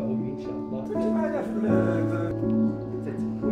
لهم ان شاء الله.